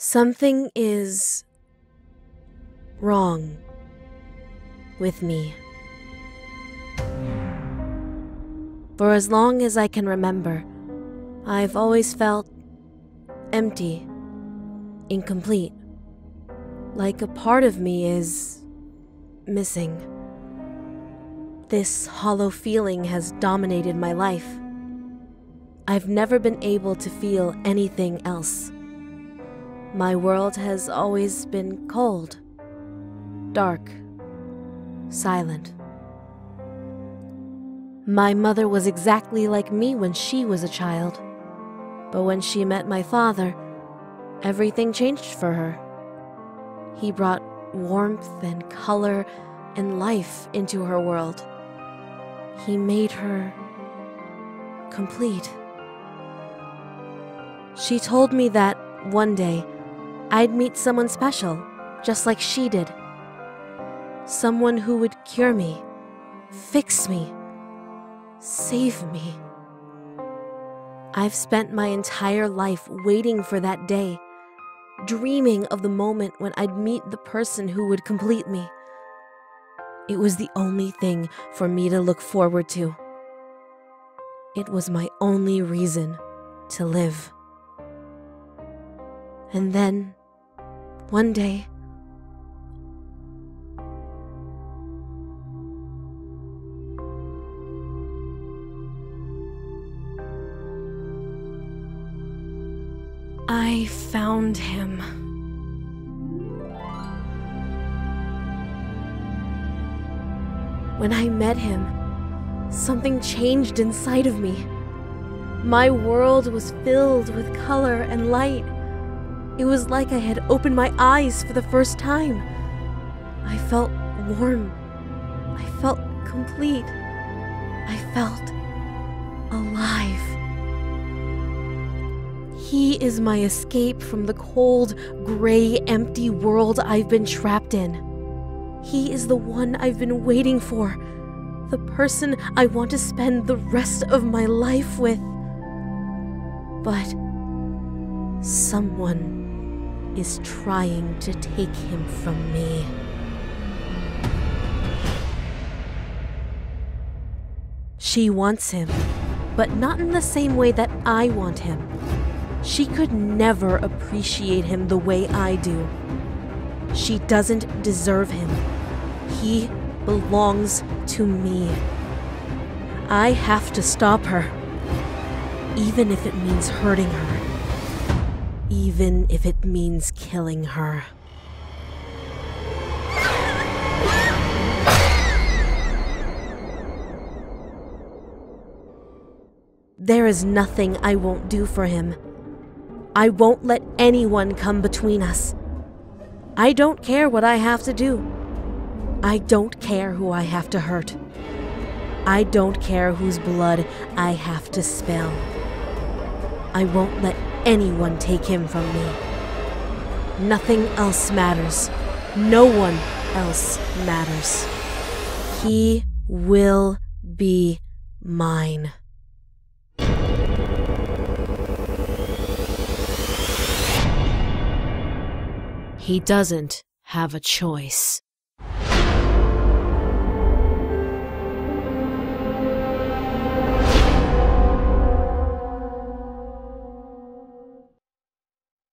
Something is wrong with me. For as long as I can remember, I've always felt empty, incomplete, like a part of me is missing. This hollow feeling has dominated my life. I've never been able to feel anything else. My world has always been cold, dark, silent. My mother was exactly like me when she was a child, but when she met my father, everything changed for her. He brought warmth and color and life into her world. He made her complete. She told me that one day, I'd meet someone special, just like she did. Someone who would cure me, fix me, save me. I've spent my entire life waiting for that day, dreaming of the moment when I'd meet the person who would complete me. It was the only thing for me to look forward to. It was my only reason to live. And then, one day, I found him. When I met him, something changed inside of me. My world was filled with color and light. It was like I had opened my eyes for the first time. I felt warm. I felt complete. I felt alive. He is my escape from the cold, gray, empty world I've been trapped in. He is the one I've been waiting for, the person I want to spend the rest of my life with. But someone is trying to take him from me. She wants him, but not in the same way that I want him. She could never appreciate him the way I do. She doesn't deserve him. He belongs to me. I have to stop her, even if it means hurting her. Even if it means killing her. There is nothing I won't do for him. I won't let anyone come between us. I don't care what I have to do. I don't care who I have to hurt. I don't care whose blood I have to spill. I won't let anyone take him from me. Nothing else matters. No one else matters. He will be mine. He doesn't have a choice.